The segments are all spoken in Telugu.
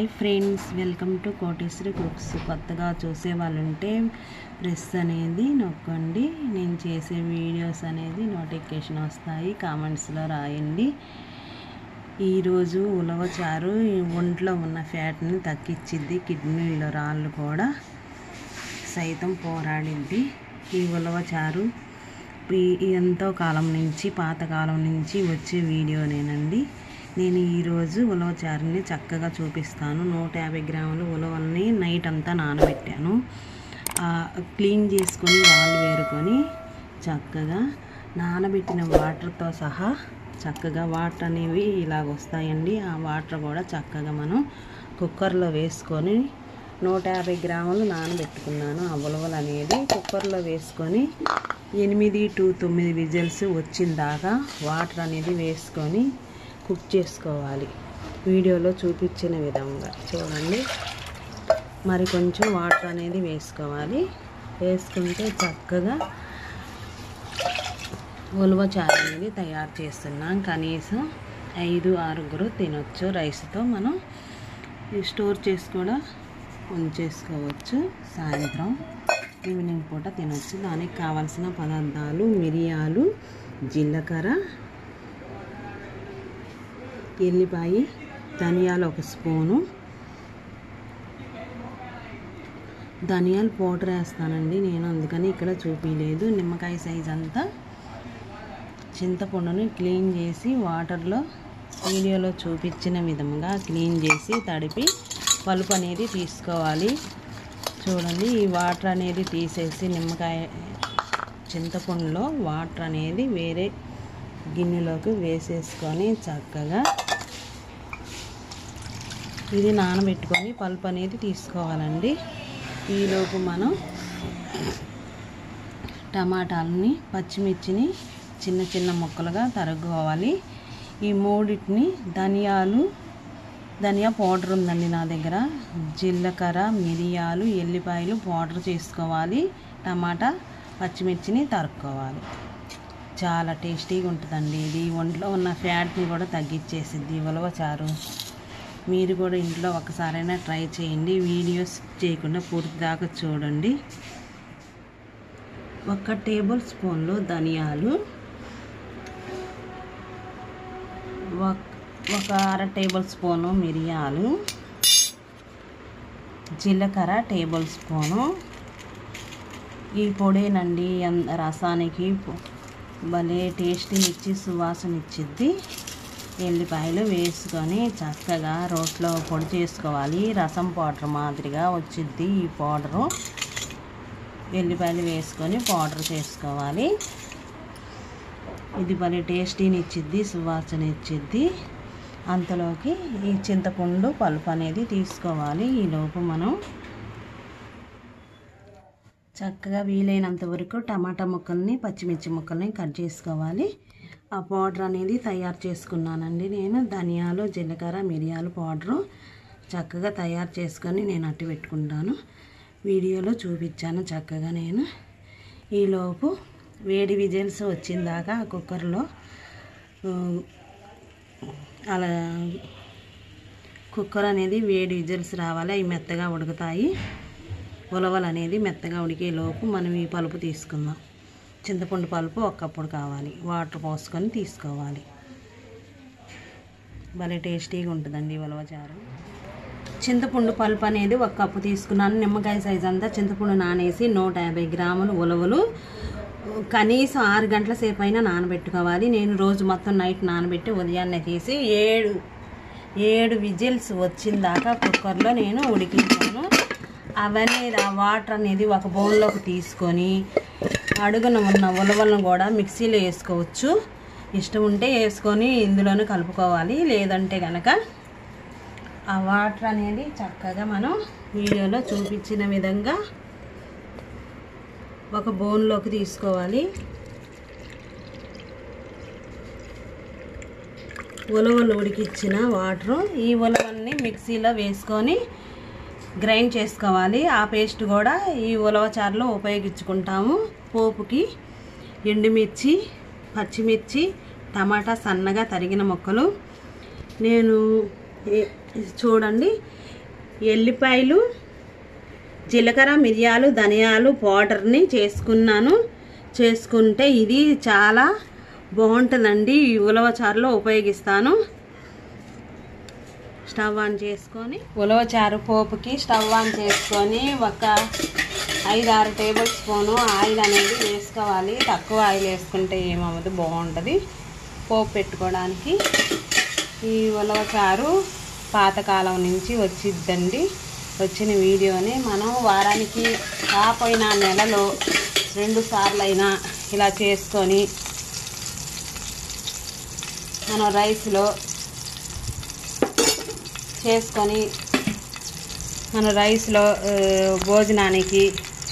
High friends, welcome to Koteshwari cooks. కొత్తగా చూసే వాళ్ళంటే ప్రెస్ అనేది నొక్కండి, నేను చేసే వీడియోస్ అనేది నోటిఫికేషన్ వస్తాయి, కామెంట్స్ లో రాయండి। ఈ రోజు ఉలవచారు ఒంట్లో ఉన్న ఫ్యాట్ ని తగ్గిస్తుంది, కిడ్నీలో రాళ్ళు కూడా సైతం పోరాడింది। ఈ ఉలవచారు ఎంతో కాలం నుంచి పాతకాలం నుంచి వచ్చే వీడియో నేనండి। నేను ఈ రోజు ఉలవచారుని చక్కగా చూపిస్తాను। 150 గ్రాముల ఉలవల్ని నైట్ అంతా నానబెట్టాను, క్లీన్ చేసుకొని రాళ్ళు వేరుకొని చక్కగా నానబెట్టిన వాటర్తో సహా చక్కగా వాటర్ అనేవి ఇలాగ వస్తాయండి। ఆ వాటర్ కూడా చక్కగా మనం కుక్కర్లో వేసుకొని 150 గ్రాములు నానబెట్టుకున్నాను। ఆ ఉలవలు అనేది కుక్కర్లో వేసుకొని 8 to 9 విజిల్స్ వచ్చిన దాకా వాటర్ అనేది వేసుకొని కుక్ చేసుకోవాలి, వీడియోలో చూపించిన విధంగా చూడండి। మరి కొంచెం వాటర్ అనేది వేసుకోవాలి, వేసుకుంటే చక్కగా ఉలవచారు అనేది తయారు చేస్తున్నాం। కనీసం 5-6 తినొచ్చు, రైస్తో మనం స్టోర్ చేసి కూడా ఉంచేసుకోవచ్చు, సాయంత్రం ఈవినింగ్ పూట తినొచ్చు। దానికి కావాల్సిన పదార్థాలు మిరియాలు, జీలకర్ర, ఎల్లిపాయ, ధనియాలు 1 స్పూను, ధనియాల పౌడర్ వేస్తానండి నేను, అందుకని ఇక్కడ చూపించలేదు। నిమ్మకాయ సైజ్ అంతా చింతపండుని క్లీన్ చేసి వాటర్లో వీడియోలో చూపించిన విధంగా క్లీన్ చేసి తడిపి పలుపు అనేది తీసుకోవాలి। చూడండి, ఈ వాటర్ అనేది తీసేసి నిమ్మకాయ చింతపండులో వాటర్ అనేది వేరే గిన్నెలోకి వేసేసుకొని చక్కగా ఇది నానబెట్టుకొని పల్ప్ అనేది తీసుకోవాలండి। ఈలోపు మనం టమాటాలని పచ్చిమిర్చిని చిన్న చిన్న ముక్కలుగా తరుక్కోవాలి। ఈ మూడింటిని ధనియాలు, ధనియా పౌడర్ ఉందండి నా దగ్గర, జీలకర్ర, మిరియాలు, ఎల్లిపాయలు పౌడర్ చేసుకోవాలి, టమాటా పచ్చిమిర్చిని తరుక్కోవాలి। చాలా టేస్టీగా ఉంటుందండి ఇది, ఒంట్లో ఉన్న ఫ్యాట్ని కూడా తగ్గించేసిద్ది ఉలవచారు। మీరు కూడా ఇంట్లో ఒకసారైనా ట్రై చేయండి, వీడియోస్ చేయకుండా పూర్తి దాకా చూడండి। 1 టేబుల్ స్పూన్లు ధనియాలు, 1/2 టేబుల్ స్పూను మిరియాలు, జీలకర్ర 1 టేబుల్ స్పూను, ఈ పొడేనండి రసానికి భలే టేస్ట్ ఇచ్చి సువాసన ఇచ్చిద్ది। ఎల్లిపాయలు వేసుకొని చక్కగా రోట్లో పొడి చేసుకోవాలి, రసం పౌడర్ మాదిరిగా వచ్చిద్ది ఈ పౌడరు। ఎల్లిపాయలు వేసుకొని పౌడర్ చేసుకోవాలి, ఇది భలే టేస్టీని ఇచ్చిద్ది, సువాసన ఇచ్చిద్ది। అంతలోకి ఈ చింతపండు పల్పు అనేది తీసుకోవాలి। ఈలోపు మనం చక్కగా వీలైనంత వరకు టమాటా ముక్కల్ని, పచ్చిమిర్చి ముక్కల్ని కట్ చేసుకోవాలి। ఆ పౌడర్ అనేది తయారు చేసుకున్నానండి నేను, ధనియాలు, జీలకర్ర, మిరియాలు పౌడరు చక్కగా తయారు చేసుకొని నేను అట్టి పెట్టుకుంటాను, వీడియోలో చూపించాను చక్కగా నేను। ఈలోపు వేడి విజిల్స్ వచ్చిందాకా కుక్కర్లో అలా కుక్కర్ అనేది వేడి విజిల్స్ రావాలి, అవి మెత్తగా ఉడుకుతాయి। ఉలవలు అనేది మెత్తగా ఉడికేలోపు మనం ఈ పలుపు తీసుకుందాం, చింతపండు పలుపు 1 కప్పు కావాలి, వాటర్ పోసుకొని తీసుకోవాలి। భలే టేస్టీగా ఉంటుందండి ఉలవచారు। చింతపండు పలుపు అనేది 1 కప్పు తీసుకున్నాను, నిమ్మకాయ సైజ్ అంతా చింతపండు నానేసి 150 గ్రాములు ఉలవలు కనీసం 6 గంటల సేపు అయినా నానబెట్టుకోవాలి। నేను రోజు మొత్తం నైట్ నానబెట్టి ఉదయాన్నే తీసి 7 విజిల్స్ వచ్చిందాకా కుక్కర్లో నేను ఉడికించాను। అవన్నీ ఆ వాటర్ అనేది ఒక బౌల్లోకి తీసుకొని అడుగున ఉన్న ఉలవలను కూడా మిక్సీలో వేసుకోవచ్చు, ఇష్టం ఉంటే వేసుకొని ఇందులోనే కలుపుకోవాలి, లేదంటే కనుక ఆ వాటర్ అనేది చక్కగా మనం వీడియోలో చూపించిన విధంగా ఒక బౌల్లోకి తీసుకోవాలి। ఉలవలు ఉడికిచ్చిన వాటరు ఈ ఉలవల్ని మిక్సీలో వేసుకొని గ్రైండ్ చేసుకోవాలి। ఆ పేస్ట్ కూడా ఈ ఉలవచారులో ఉపయోగించుకుంటాము, పోపుకి ఎండుమిర్చి, పచ్చిమిర్చి, టమాటా సన్నగా తరిగిన ముక్కలు, నేను చూడండి ఎల్లిపాయలు జీలకర్ర మిరియాలు ధనియాలు పౌడర్ ని చేసుకున్నాను. చేసుకుంటే ఇది చాలా బాగుంటుందండి. ఉలవచారులో ఉపయోగిస్తాను. స్టవ్ ఆన్ చేసుకొని ఉలవచారు పోపుకి స్టవ్ ఆన్ చేసుకొని ఒక 5-6 టేబుల్ స్పూను ఆయిల్ అనేది వేసుకోవాలి. తక్కువ ఆయిల్ వేసుకుంటే ఏమవుతుంది, బాగుంటుంది పోపు పెట్టుకోవడానికి. ఈ ఉలవచారు పాతకాలం నుంచి వచ్చిద్దండి. వచ్చిన వీడియోని మనం వారానికి కాపోయినా నెలలో 2 సార్లైనా ఇలా చేసుకొని మనం రైస్లో చేసుకొని మనం రైస్లో భోజనానికి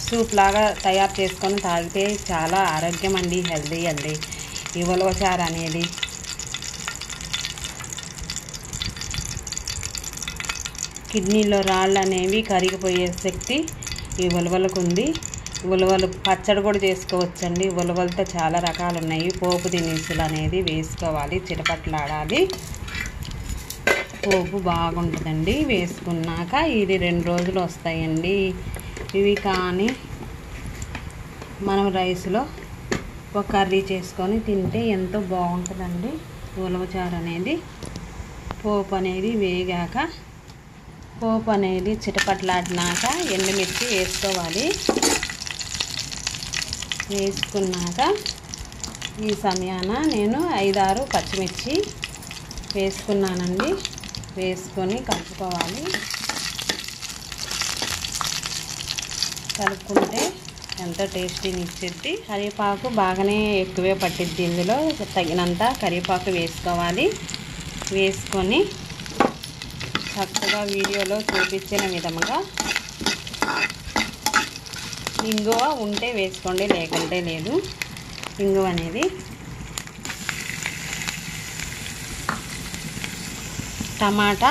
సూప్ లాగా తయారు చేసుకొని తాగితే చాలా ఆరోగ్యం అండి, హెల్దీ అండి ఈ ఉలవచారు అనేది. కిడ్నీలో రాళ్ళు అనేవి కరిగిపోయే శక్తి ఈ ఉలవలకు ఉంది. ఉలవలు పచ్చడి కూడా చేసుకోవచ్చండి. ఉలవలతో చాలా రకాలు ఉన్నాయి. పోపు దినుసులు అనేది వేసుకోవాలి, చిటపట్లాడాలి. పోపు బాగుంటుందండి. వేసుకున్నాక ఇది 2 రోజులు వస్తాయండి ఇవి. కానీ మనం రైస్లో ఒక కర్రీ చేసుకొని తింటే ఎంతో బాగుంటుందండి ఉలవచారు అనేది. పోపు అనేది వేగాక పోపు అనేది చిటపట్లాడినాక ఎండుమిర్చి వేసుకోవాలి. వేసుకున్నాక ఈ సమయాన నేను 5-6 పచ్చిమిర్చి వేసుకున్నానండి. వేసుకొని కలుపుకోవాలి. కలుపుకుంటే ఎంతో టేస్టీని ఇచ్చేది. కరివేపాకు బాగానే ఎక్కువే పట్టిద్ది. ఇందులో తగినంత కరివేపాకు వేసుకోవాలి. వేసుకొని చక్కగా వీడియోలో చూపించిన విధంగా ఇంగువ ఉంటే వేసుకోండి, లేకుంటే లేదు. ఇంగువ అనేది టమాటా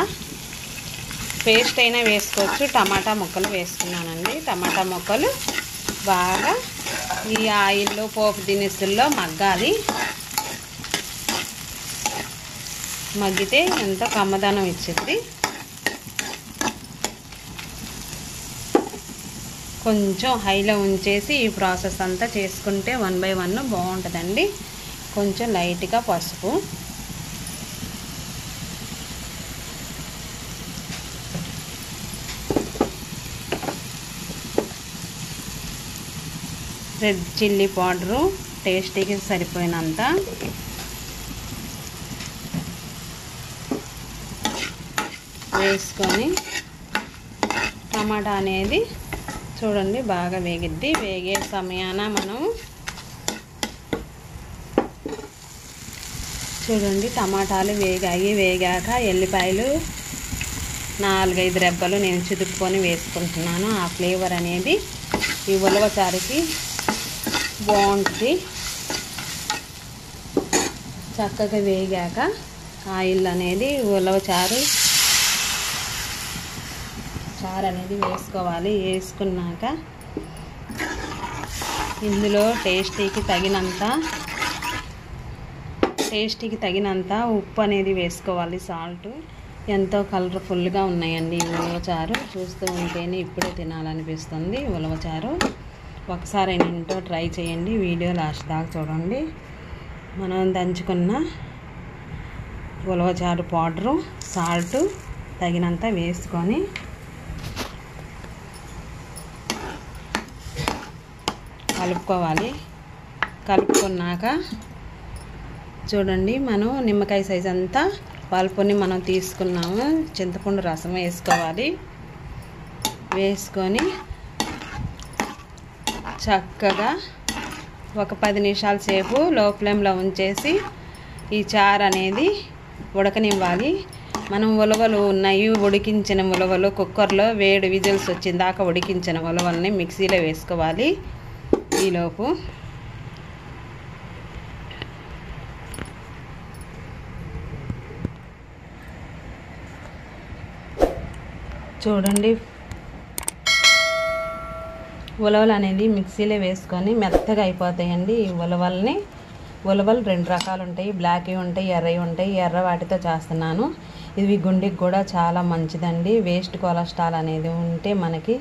పేస్ట్ అయినా వేసుకోవచ్చు. టమాటా ముక్కలు వేసుకున్నానండి. టమాటా ముక్కలు బాగా ఈ ఆయిల్లో పోపు దినుసుల్లో మగ్గాలి. మగ్గితే ఎంతో కమ్మదనం ఇచ్చింది. కొంచెం హైలో ఉంచేసి ఈ ప్రాసెస్ అంతా చేసుకుంటే 1 బై 1 బాగుంటుందండి. కొంచెం లైట్గా పసుపు, రెడ్ చిల్లీ పౌడరు టేస్టీకి సరిపోయినంత, వేసుకొని టమాటా అనేది చూడండి బాగా వేగిద్ది. వేగే సమయాన మనం చూడండి టమాటాలు వేగాయి. వేగాక ఎల్లిపాయలు 4-5 రెబ్బలు నేను చిదుపుకొని వేసుకుంటున్నాను. ఆ ఫ్లేవర్ అనేది ఈ ఉలవచారుకి బాగుంటుంది. చక్కగా వేగాక ఆయిల్ అనేది ఉలవచారు అనేది వేసుకోవాలి. వేసుకున్నాక ఇందులో టేస్టీకి తగినంత ఉప్పు అనేది వేసుకోవాలి, సాల్ట్. ఎంతో కలర్ఫుల్గా ఉన్నాయండి ఉలవచారు. చూస్తూ ఉంటేనే ఇప్పుడే తినాలనిపిస్తుంది ఉలవచారు. ఒకసారి ఇంట్లో ట్రై చేయండి. వీడియో లాస్ట్ దాకా చూడండి. మనం దంచుకున్న ఉలవచారు పౌడరు, సాల్ట్ తగినంత వేసుకొని కలుపుకోవాలి. కలుపుకున్నాక చూడండి మనం నిమ్మకాయ సైజ్ అంతా పల్పుని మనం తీసుకున్నాము. చింతపండు రసం వేసుకోవాలి. వేసుకొని చక్కగా ఒక 10 నిమిషాల సేపు లో ఫ్లేమ్లో ఉంచేసి ఈ చారు అనేది ఉడకనివ్వాలి. మనం ఉలవలు ఉన్నాయి, ఉడికించిన ఉలవలు కుక్కర్లో 7 విజిల్స్ వచ్చిందాకా ఉడికించిన ఉలవల్ని మిక్సీలో వేసుకోవాలి. ఈలోపు చూడండి ఉలవలు అనేది మిక్సీలో వేసుకొని మెత్తగా అయిపోతాయండి. ఈ ఉలవలు 2 రకాలు ఉంటాయి, బ్లాక్వి ఉంటాయి, ఎర్రవి ఉంటాయి. ఎర్ర వాటితో చేస్తున్నాను. ఇవి గుండెకి కూడా చాలా మంచిదండి. వేస్ట్ కొలెస్ట్రాల్ అనేది ఉంటే మనకి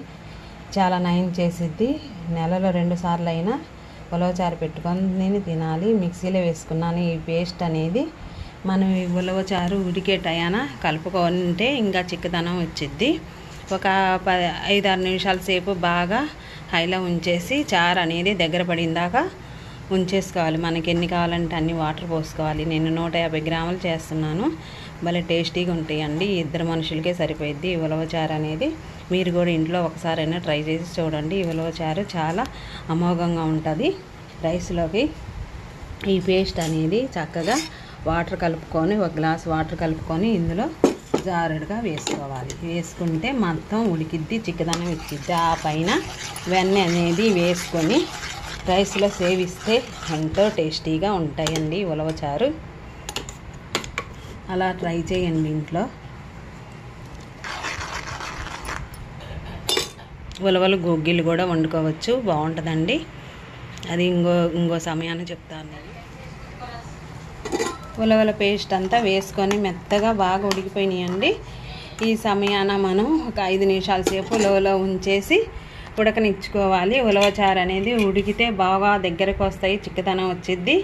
చాలా నయం చేసిద్ది. నెలలో 2 సార్లు అయినా ఉలవచారు పెట్టుకొని నేను తినాలి. మిక్సీలో వేసుకున్నాను ఈ పేస్ట్ అనేది. మనం ఈ ఉలవచారు ఉడికే టయాన కలుపుకుంటే ఇంకా చిక్కదనం వచ్చిద్ది. ఒక 5-6 నిమిషాల సేపు బాగా హైలో ఉంచేసి చారు అనేది దగ్గర పడిందాక ఉంచేసుకోవాలి. మనకి ఎన్ని కావాలంటే అన్ని వాటర్ పోసుకోవాలి. నేను 150 గ్రాములు చేస్తున్నాను. భలే టేస్టీగా ఉంటాయండి. 2 మనుషులకే సరిపోయిద్ది ఈ ఉలవచారు అనేది. మీరు కూడా ఇంట్లో ఒకసారైనా ట్రై చేసి చూడండి. ఈ ఉలవచారు చాలా అమోఘంగా ఉంటుంది. రైస్లోకి ఈ పేస్ట్ అనేది చక్కగా వాటర్ కలుపుకొని 1 గ్లాస్ వాటర్ కలుపుకొని ఇందులో జారుడుగా వేసుకోవాలి. వేసుకుంటే మొత్తం ఉడికిద్ది, చిక్కదనం ఇచ్చిద్ది. ఆ పైన వెన్న అనేది వేసుకొని రైస్లో సేవిస్తే ఎంతో టేస్టీగా ఉంటాయండి ఉలవచారు. అలా ట్రై చేయండి ఇంట్లో. ఉలవలు గొగ్గిలు కూడా వండుకోవచ్చు, బాగుంటుందండి. అది ఇంకో సమయాన్ని చెప్తాను నేను. ఉలవల పేస్ట్ అంతా వేసుకొని మెత్తగా బాగా ఉడికిపోయినాయండి. ఈ సమయాన మనం ఒక 5 నిమిషాల సేపు లోలో ఉంచేసి ఉడకనిచ్చుకోవాలి. ఉలవచారు అనేది ఉడికితే బాగా దగ్గరకు వస్తాయి, చిక్కదనం వచ్చిద్ది.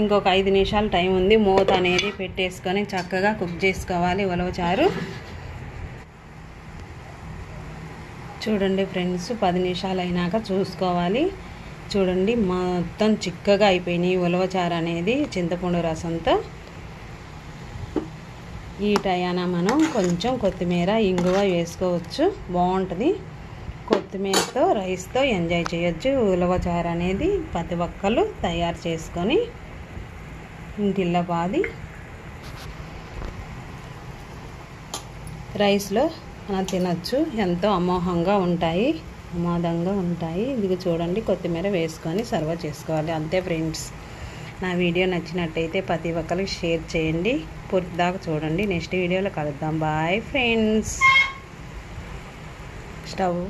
ఇంకొక 5 నిమిషాలు టైం ఉంది. మూత అనేది పెట్టేసుకొని చక్కగా కుక్ చేసుకోవాలి ఉలవచారు. చూడండి ఫ్రెండ్స్, 10 నిమిషాలు అయినాక చూసుకోవాలి. చూడండి మొత్తం చిక్కగా అయిపోయినాయి ఉలవచారు అనేది చింతపండు రసంతో. ఈ టయాన మనం కొంచెం కొత్తిమీర ఇంగువ వేసుకోవచ్చు, బాగుంటుంది. కొత్తిమీరతో రైస్తో ఎంజాయ్ చేయొచ్చు. ఉలవచారు అనేది ప్రతి ఒక్కళ్ళు తయారు చేసుకొని ఇంటిలో పాది రైస్లో మనం తినచ్చు. ఎంతో అమోదంగా ఉంటాయి. ఇది చూడండి, కొత్తిమీర వేసుకొని సర్వ్ చేసుకోవాలి. అంతే ఫ్రెండ్స్, నా వీడియో నచ్చినట్టయితే ప్రతి ఒక్కరికి షేర్ చేయండి. పూర్తిదాకా చూడండి. నెక్స్ట్ వీడియోలో కలుద్దాం. Bye friends. స్టవ్